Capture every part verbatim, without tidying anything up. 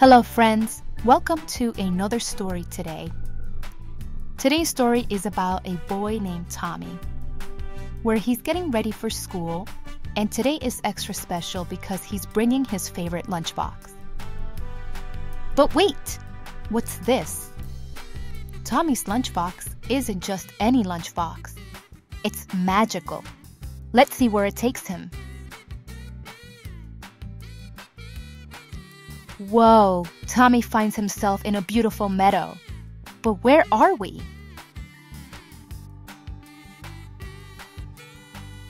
Hello friends, welcome to another story today. Today's story is about a boy named Tommy, where he's getting ready for school, and today is extra special because he's bringing his favorite lunchbox. But wait, what's this? Tommy's lunchbox isn't just any lunchbox. It's magical. Let's see where it takes him. Whoa, Tommy finds himself in a beautiful meadow. But where are we?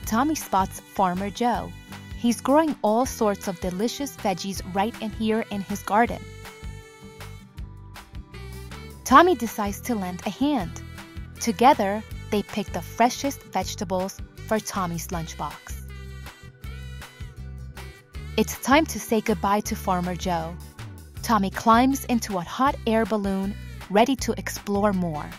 Tommy spots Farmer Joe. He's growing all sorts of delicious veggies right in here in his garden. Tommy decides to lend a hand. Together, they pick the freshest vegetables for Tommy's lunchbox. It's time to say goodbye to Farmer Joe. Tommy climbs into a hot air balloon, ready to explore more.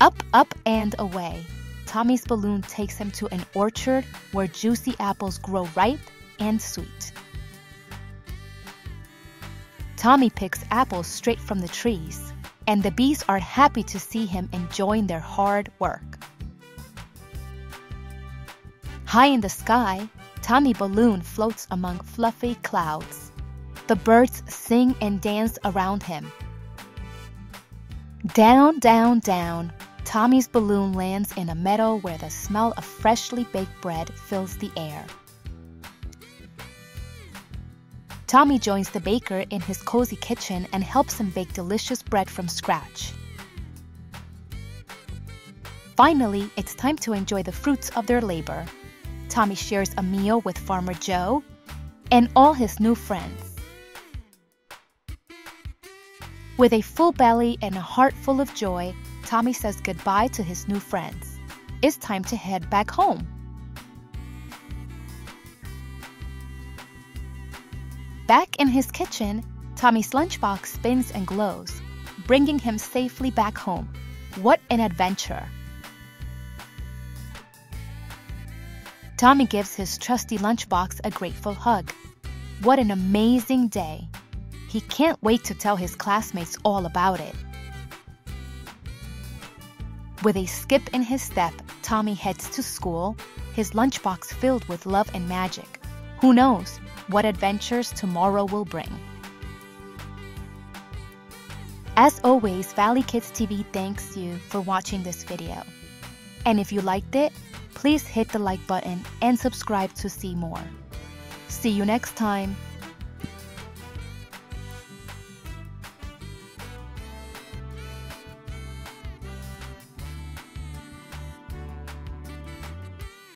Up, up, and away. Tommy's balloon takes him to an orchard where juicy apples grow ripe and sweet. Tommy picks apples straight from the trees, and the bees are happy to see him enjoying their hard work. High in the sky, Tommy's balloon floats among fluffy clouds. The birds sing and dance around him. Down, down, down, Tommy's balloon lands in a meadow where the smell of freshly baked bread fills the air. Tommy joins the baker in his cozy kitchen and helps him bake delicious bread from scratch. Finally, it's time to enjoy the fruits of their labor. Tommy shares a meal with Farmer Joe and all his new friends. With a full belly and a heart full of joy, Tommy says goodbye to his new friends. It's time to head back home. Back in his kitchen, Tommy's lunchbox spins and glows, bringing him safely back home. What an adventure! Tommy gives his trusty lunchbox a grateful hug. What an amazing day! He can't wait to tell his classmates all about it. With a skip in his step, Tommy heads to school, his lunchbox filled with love and magic. Who knows what adventures tomorrow will bring? As always, Valley Kids T V thanks you for watching this video. And if you liked it, please hit the like button and subscribe to see more. See you next time.